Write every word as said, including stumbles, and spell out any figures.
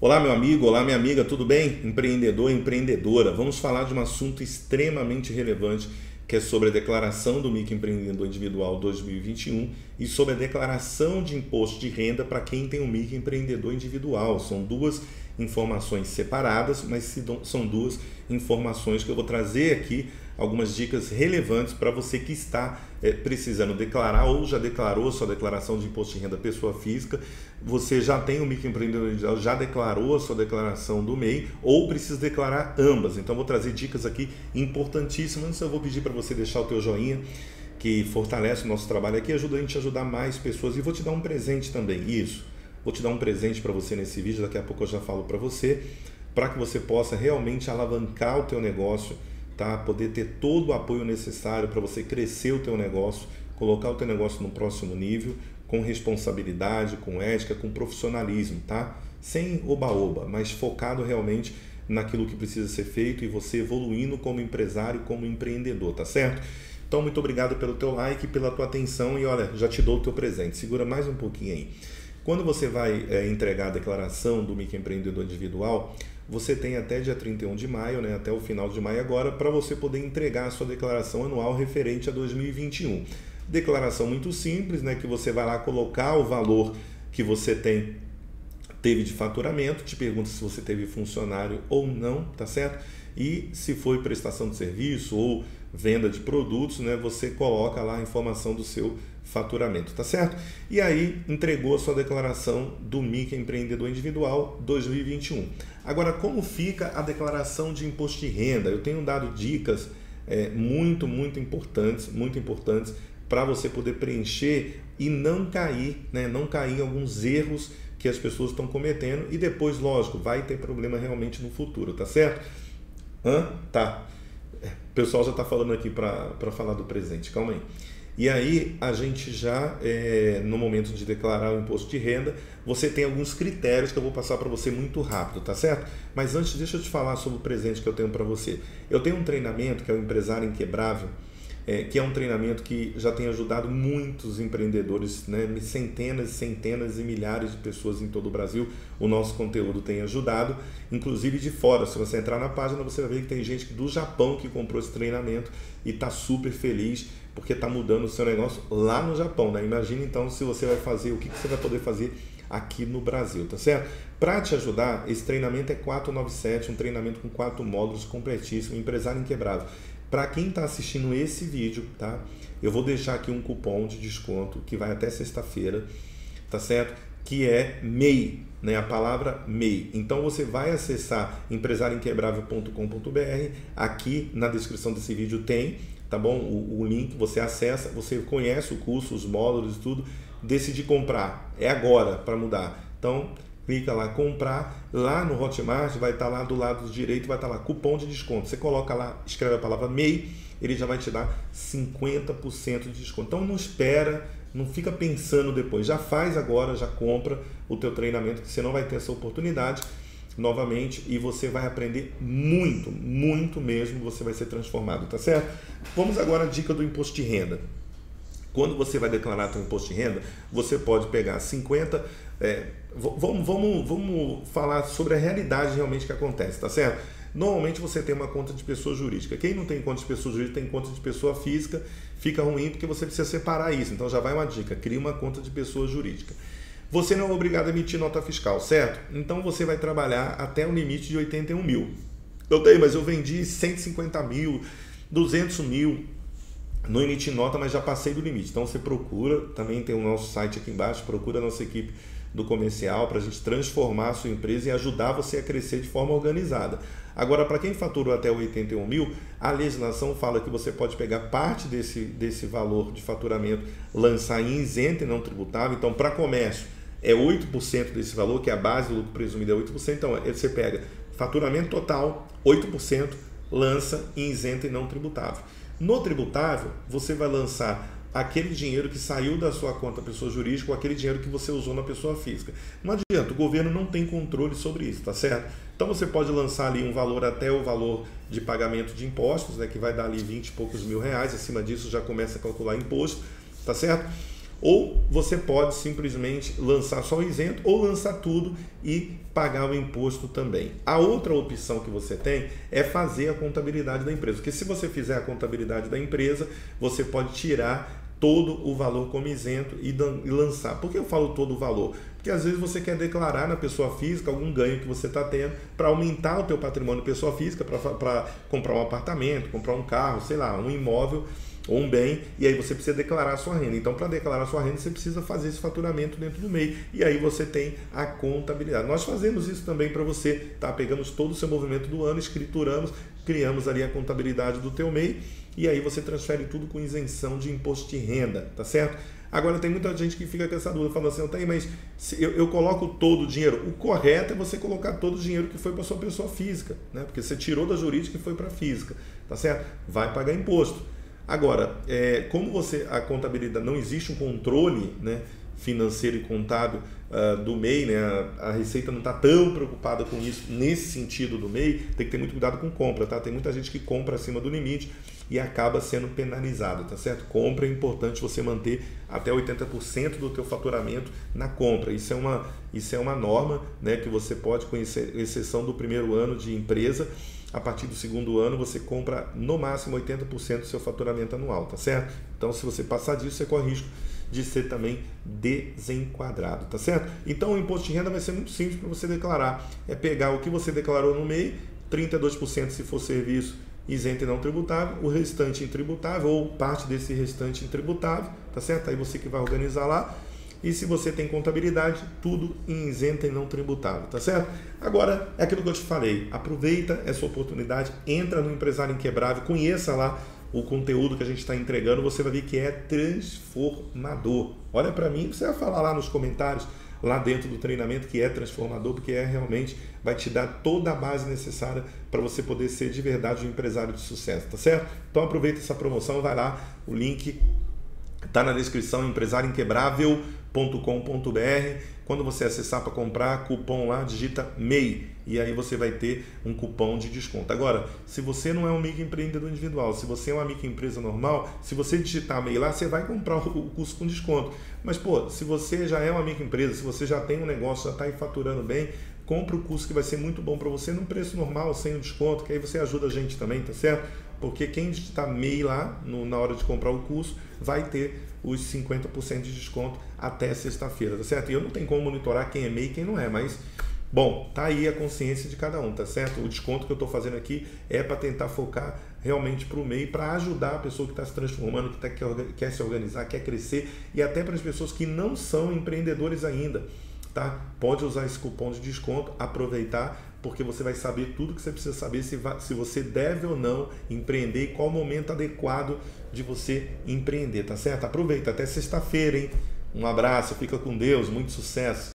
Olá meu amigo, olá minha amiga, tudo bem? Empreendedor, empreendedora, vamos falar de um assunto extremamente relevante que é sobre a declaração do microempreendedor individual dois mil e vinte e um e sobre a declaração de imposto de renda para quem tem um microempreendedor individual. São duas informações separadas, mas são duas informações que eu vou trazer aqui, algumas dicas relevantes para você que está é, precisando declarar ou já declarou sua declaração de imposto de renda pessoa física, você já tem um microempreendedor individual, já declarou a sua declaração do M E I ou precisa declarar ambas. Então vou trazer dicas aqui importantíssimas. Antes eu vou pedir para você deixar o teu joinha, que fortalece o nosso trabalho aqui, ajuda a gente a ajudar mais pessoas, e vou te dar um presente também, isso. Vou te dar um presente para você nesse vídeo, daqui a pouco eu já falo para você, para que você possa realmente alavancar o teu negócio, tá? Poder ter todo o apoio necessário para você crescer o teu negócio, colocar o teu negócio no próximo nível, com responsabilidade, com ética, com profissionalismo, tá? Sem oba-oba, mas focado realmente naquilo que precisa ser feito e você evoluindo como empresário, como empreendedor, tá certo? Então, muito obrigado pelo teu like, pela tua atenção, e olha, já te dou o teu presente, segura mais um pouquinho aí. Quando você vai é, entregar a declaração do microempreendedor individual, você tem até dia trinta e um de maio, né, até o final de maio agora, para você poder entregar a sua declaração anual referente a dois mil e vinte e um. Declaração muito simples, né, que você vai lá colocar o valor que você tem, teve de faturamento, te pergunta se você teve funcionário ou não, tá certo? E se foi prestação de serviço ou venda de produtos, né, você coloca lá a informação do seu faturamento, tá certo? E aí entregou a sua declaração do microempreendedor individual dois mil e vinte e um. Agora, como fica a declaração de imposto de renda? Eu tenho dado dicas é, muito, muito importantes, muito importantes para você poder preencher e não cair, né, não cair em alguns erros que as pessoas estão cometendo, e depois, lógico, vai ter problema realmente no futuro, tá certo? Hã? Tá. O pessoal já está falando aqui para falar do presente, calma aí. E aí a gente já, é, no momento de declarar o imposto de renda, você tem alguns critérios que eu vou passar para você muito rápido, tá certo? Mas antes, deixa eu te falar sobre o presente que eu tenho para você. Eu tenho um treinamento que é o Empresário Inquebrável, é, que é um treinamento que já tem ajudado muitos empreendedores, né? Centenas, centenas e milhares de pessoas em todo o Brasil. O nosso conteúdo tem ajudado, inclusive de fora. Se você entrar na página, você vai ver que tem gente do Japão que comprou esse treinamento e está super feliz, porque está mudando o seu negócio lá no Japão, né? Imagina então se você vai fazer, o que, que você vai poder fazer aqui no Brasil, tá certo? Para te ajudar, esse treinamento é quatro nove sete, um treinamento com quatro módulos completíssimo, Empresário Inquebrável. Para quem está assistindo esse vídeo, tá? Eu vou deixar aqui um cupom de desconto que vai até sexta-feira, tá certo? Que é M E I, né? A palavra M E I. Então você vai acessar empresário inquebrável ponto com ponto br, aqui na descrição desse vídeo tem, tá bom? O, o link, você acessa, você conhece o curso, os módulos e tudo, decide comprar, é agora para mudar. Então clica lá, comprar, lá no Hotmart vai estar lá do lado direito, vai estar lá, cupom de desconto, você coloca lá, escreve a palavra M E I, ele já vai te dar cinquenta por cento de desconto. Então não espera, não fica pensando depois, já faz agora, já compra o teu treinamento, que você não vai ter essa oportunidade novamente, e você vai aprender muito, muito mesmo, você vai ser transformado, tá certo? Vamos agora à dica do imposto de renda. Quando você vai declarar seu imposto de renda, você pode pegar cinquenta por cento, é, vamos, vamos, vamos falar sobre a realidade realmente que acontece, tá certo? Normalmente você tem uma conta de pessoa jurídica. Quem não tem conta de pessoa jurídica tem conta de pessoa física, fica ruim porque você precisa separar isso. Então já vai uma dica, cria uma conta de pessoa jurídica. Você não é obrigado a emitir nota fiscal, certo? Então você vai trabalhar até um limite de oitenta e um mil. Eu tenho, mas eu vendi cento e cinquenta mil, duzentos mil, não emiti nota, mas já passei do limite. Então você procura, também tem o nosso site aqui embaixo, procura a nossa equipe do comercial para a gente transformar a sua empresa e ajudar você a crescer de forma organizada. Agora, para quem faturou até oitenta e um mil, a legislação fala que você pode pegar parte desse, desse valor de faturamento, lançar em isento e não tributável. Então, para comércio, é oito por cento desse valor, que é a base do lucro presumido é oito por cento. Então, você pega faturamento total, oito por cento, lança em isento e não tributável. No tributável, você vai lançar aquele dinheiro que saiu da sua conta pessoa jurídica ou aquele dinheiro que você usou na pessoa física. Não adianta, o governo não tem controle sobre isso, tá certo? Então você pode lançar ali um valor até o valor de pagamento de impostos, né, que vai dar ali vinte e poucos mil reais, acima disso já começa a calcular imposto, tá certo? Ou você pode simplesmente lançar só o isento ou lançar tudo e pagar o imposto também. A outra opção que você tem é fazer a contabilidade da empresa, porque se você fizer a contabilidade da empresa, você pode tirar todo o valor como isento e lançar. Por que eu falo todo o valor? Porque às vezes você quer declarar na pessoa física algum ganho que você está tendo para aumentar o teu patrimônio pessoa física, para comprar um apartamento, comprar um carro, sei lá, um imóvel ou um bem, e aí você precisa declarar a sua renda. Então, para declarar a sua renda, você precisa fazer esse faturamento dentro do M E I, e aí você tem a contabilidade. Nós fazemos isso também para você, tá? Pegamos todo o seu movimento do ano, escrituramos, criamos ali a contabilidade do teu M E I, e aí você transfere tudo com isenção de imposto de renda, tá certo? Agora, tem muita gente que fica com essa dúvida, falando assim, tá, mas se eu, eu coloco todo o dinheiro. O correto é você colocar todo o dinheiro que foi para sua pessoa física, né? Porque você tirou da jurídica e foi para a física, tá certo? Vai pagar imposto. Agora, é, como você, a contabilidade, não existe um controle, né, financeiro e contábil uh, do M E I, né, a, a Receita não está tão preocupada com isso nesse sentido do M E I, tem que ter muito cuidado com compra, tá? Tem muita gente que compra acima do limite e acaba sendo penalizada, tá certo? Compra é importante você manter até oitenta por cento do teu faturamento na compra, isso é uma, isso é uma norma, né, que você pode conhecer, exceção do primeiro ano de empresa. A partir do segundo ano, você compra no máximo oitenta por cento do seu faturamento anual, tá certo? Então, se você passar disso, você corre risco de ser também desenquadrado, tá certo? Então, o imposto de renda vai ser muito simples para você declarar. É pegar o que você declarou no M E I, trinta e dois por cento se for serviço isento e não tributável, o restante intributável ou parte desse restante intributável, tá certo? Aí você que vai organizar lá. E se você tem contabilidade, tudo em isento e não tributável, tá certo? Agora, é aquilo que eu te falei, aproveita essa oportunidade, entra no Empresário Inquebrável, conheça lá o conteúdo que a gente está entregando, você vai ver que é transformador. Olha para mim, você vai falar lá nos comentários, lá dentro do treinamento, que é transformador, porque é realmente, vai te dar toda a base necessária para você poder ser de verdade um empresário de sucesso, tá certo? Então aproveita essa promoção, vai lá, o link está na descrição, empresário inquebrável ponto com ponto br. Quando você acessar para comprar, cupom lá, digita M E I e aí você vai ter um cupom de desconto. Agora, se você não é um microempreendedor individual, se você é uma microempresa normal, se você digitar M E I lá, você vai comprar o curso com desconto. Mas, pô, se você já é uma microempresa, se você já tem um negócio, já está aí faturando bem, compra o curso que vai ser muito bom para você num preço normal, sem o desconto, que aí você ajuda a gente também, tá certo? Porque quem digitar M E I lá no, na hora de comprar o curso vai ter os cinquenta por cento de desconto até sexta-feira, tá certo? E eu não tenho como monitorar quem é M E I e quem não é, mas, bom, tá aí a consciência de cada um, tá certo? O desconto que eu estou fazendo aqui é para tentar focar realmente para o M E I, para ajudar a pessoa que está se transformando, que tá, quer, quer se organizar, quer crescer, e até para as pessoas que não são empreendedores ainda, tá? Pode usar esse cupom de desconto, aproveitar, porque você vai saber tudo que você precisa saber se, vai, se você deve ou não empreender e qual o momento adequado de você empreender, tá certo? Aproveita, até sexta-feira, hein? Um abraço, fica com Deus, muito sucesso!